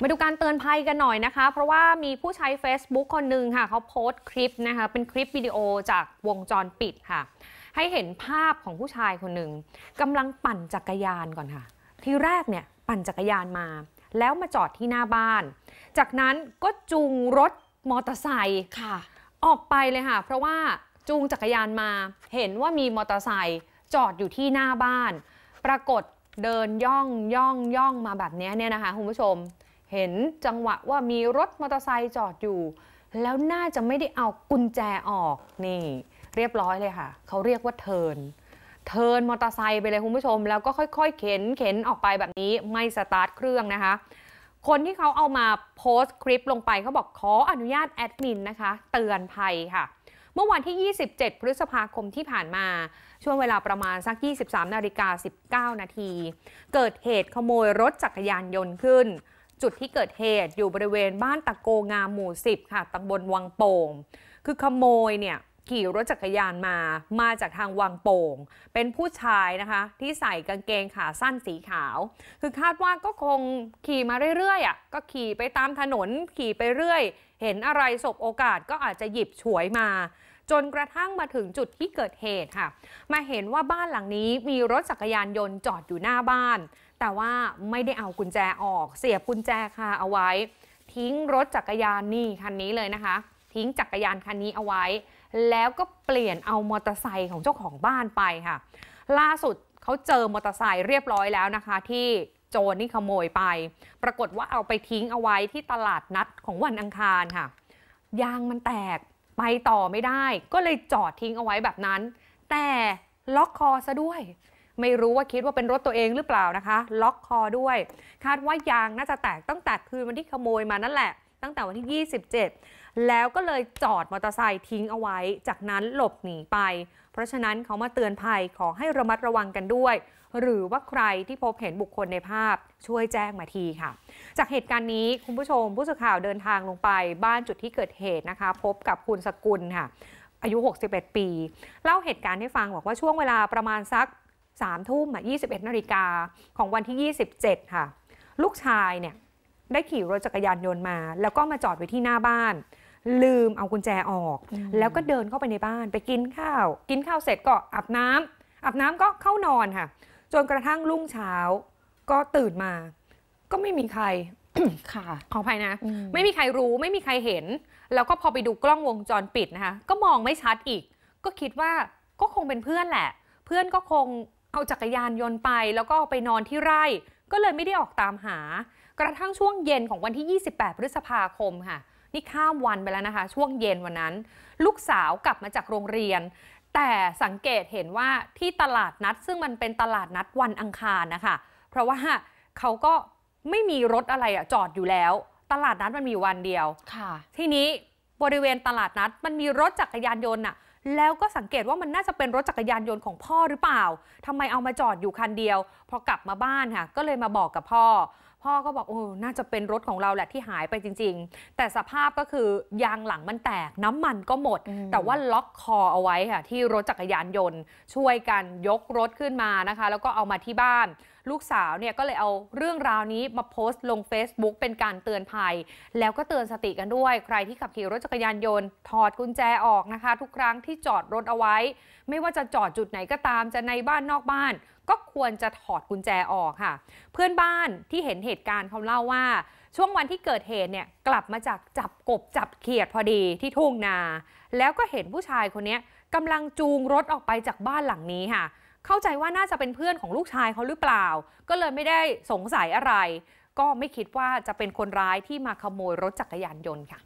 มาดูการเตือนภัยกันหน่อยนะคะเพราะว่ามีผู้ใช้ Facebook คนหนึ่งค่ะเขาโพสต์คลิปนะคะเป็นคลิปวิดีโอจากวงจรปิดค่ะให้เห็นภาพของผู้ชายคนหนึ่งกำลังปั่นจักรยานก่อนค่ะทีแรกเนี่ยปั่นจักรยานมาแล้วมาจอดที่หน้าบ้านจากนั้นก็จูงรถมอเตอร์ไซค์ค่ะออกไปเลยค่ะเพราะว่าจูงจักรยานมาเห็นว่ามีมอเตอร์ไซค์จอดอยู่ที่หน้าบ้านปรากฏเดินย่องมาแบบนี้เนี่ยนะคะคุณผู้ชมเห็นจังหวะว่ามีรถมอเตอร์ไซค์จอดอยู่แล้วน่าจะไม่ได้เอากุญแจออกนี่เรียบร้อยเลยค่ะเขาเรียกว่าเทิร์นมอเตอร์ไซค์ไปเลยคุณผู้ชมแล้วก็ค่อยๆเข็นออกไปแบบนี้ไม่สตาร์ทเครื่องนะคะคนที่เขาเอามาโพสต์คลิปลงไปเขาบอกขออนุญาตแอดมินนะคะเตือนภัยค่ะเมื่อวันที่27พฤษภาคมที่ผ่านมาช่วงเวลาประมาณสัก 23:19 น.เกิดเหตุขโมยรถจักรยานยนต์ขึ้นจุดที่เกิดเหตุอยู่บริเวณบ้านตะโกงามหมู่10ค่ะตำบลวังโป่งคือขโมยเนี่ยขี่รถจักรยานมาจากทางวังโป่งเป็นผู้ชายนะคะที่ใส่กางเกงขาสั้นสีขาวคือคาดว่าก็คงขี่มาเรื่อยๆอ่ะก็ขี่ไปตามถนนขี่ไปเรื่อยเห็นอะไรสบโอกาสก็อาจจะหยิบฉวยมาจนกระทั่งมาถึงจุดที่เกิดเหตุค่ะมาเห็นว่าบ้านหลังนี้มีรถจักรยานยนต์จอดอยู่หน้าบ้านแต่ว่าไม่ได้เอากุญแจออกเสียบกุญแจคาเอาไว้ทิ้งรถจักรยานนี่คันนี้เลยนะคะทิ้งจักรยานคันนี้เอาไว้แล้วก็เปลี่ยนเอามอเตอร์ไซค์ของเจ้าของบ้านไปค่ะล่าสุดเขาเจอมอเตอร์ไซค์เรียบร้อยแล้วนะคะที่โจรนี่ขโมยไปปรากฏว่าเอาไปทิ้งเอาไว้ที่ตลาดนัดของวันอังคารค่ะยางมันแตกไปต่อไม่ได้ก็เลยจอดทิ้งเอาไว้แบบนั้นแต่ล็อกคอซะด้วยไม่รู้ว่าคิดว่าเป็นรถตัวเองหรือเปล่านะคะล็อกคอด้วยคาดว่ายางน่าจะแตกตั้งแต่คืนวันที่ขโมยมานั่นแหละตั้งแต่วันที่27แล้วก็เลยจอดมอเตอร์ไซค์ทิ้งเอาไว้จากนั้นหลบหนีไปเพราะฉะนั้นเขามาเตือนภัยขอให้ระมัดระวังกันด้วยหรือว่าใครที่พบเห็นบุคคลในภาพช่วยแจ้งมาทีค่ะจากเหตุการณ์นี้คุณผู้ชมผู้สื่อข่าวเดินทางลงไปบ้านจุดที่เกิดเหตุนะคะพบกับคุณสกุลค่ะอายุ61ปีเล่าเหตุการณ์ให้ฟังบอกว่าช่วงเวลาประมาณสัก 21:00 น.ของวันที่27ค่ะลูกชายเนี่ยได้ขี่รถจักรยานยนต์มาแล้วก็มาจอดไว้ที่หน้าบ้านลืมเอากุญแจออกแล้วก็เดินเข้าไปในบ้านไปกินข้าวเสร็จก็อาบน้ำก็เข้านอนค่ะจนกระทั่งรุ่งเช้าก็ตื่นมาก็ไม่มีใคร ค่ะขออภัยนะไม่มีใครรู้ไม่มีใครเห็นแล้วก็พอไปดูกล้องวงจรปิดนะคะก็มองไม่ชัดอีกก็คิดว่าก็คงเป็นเพื่อนแหละเพื่อนก็คงเอาจักรยานยนต์ไปแล้วก็ไปนอนที่ไร่ก็เลยไม่ได้ออกตามหากระทั่งช่วงเย็นของวันที่28พฤษภาคมค่ะนี่ข้ามวันไปแล้วนะคะช่วงเย็นวันนั้นลูกสาวกลับมาจากโรงเรียนแต่สังเกตเห็นว่าที่ตลาดนัดซึ่งมันเป็นตลาดนัดวันอังคารนะคะเพราะว่าเขาก็ไม่มีรถอะไรจอดอยู่แล้วตลาดนัดมันมีวันเดียวค่ะทีนี้บริเวณตลาดนัดมันมีรถจักรยานยนต์น่ะแล้วก็สังเกตว่ามันน่าจะเป็นรถจักรยานยนต์ของพ่อหรือเปล่าทำไมเอามาจอดอยู่คันเดียวพอกลับมาบ้านค่ะก็เลยมาบอกกับพ่อก็บอกโอ้น่าจะเป็นรถของเราแหละที่หายไปจริงๆแต่สภาพก็คือยางหลังมันแตกน้ำมันก็หมดแต่ว่าล็อกคอเอาไว้ค่ะที่รถจักรยานยนต์ช่วยกันยกรถขึ้นมานะคะแล้วก็เอามาที่บ้านลูกสาวเนี่ยก็เลยเอาเรื่องราวนี้มาโพสต์ลง Facebook เป็นการเตือนภัยแล้วก็เตือนสติกันด้วยใครที่ขับขี่รถจักรยานยนต์ถอดกุญแจออกนะคะทุกครั้งที่จอดรถเอาไว้ไม่ว่าจะจอดจุดไหนก็ตามจะในบ้านนอกบ้านก็ควรจะถอดกุญแจออกค่ะเพื่อนบ้านที่เห็นเหตุการณ์เขาเล่าว่าช่วงวันที่เกิดเหตุเนี่ยกลับมาจากจับกบจับเขียดพอดีที่ทุ่งนาแล้วก็เห็นผู้ชายคนนี้กำลังจูงรถออกไปจากบ้านหลังนี้ค่ะเข้าใจว่าน่าจะเป็นเพื่อนของลูกชายเขาหรือเปล่าก็เลยไม่ได้สงสัยอะไรก็ไม่คิดว่าจะเป็นคนร้ายที่มาขโมยรถจักรยานยนต์ค่ะ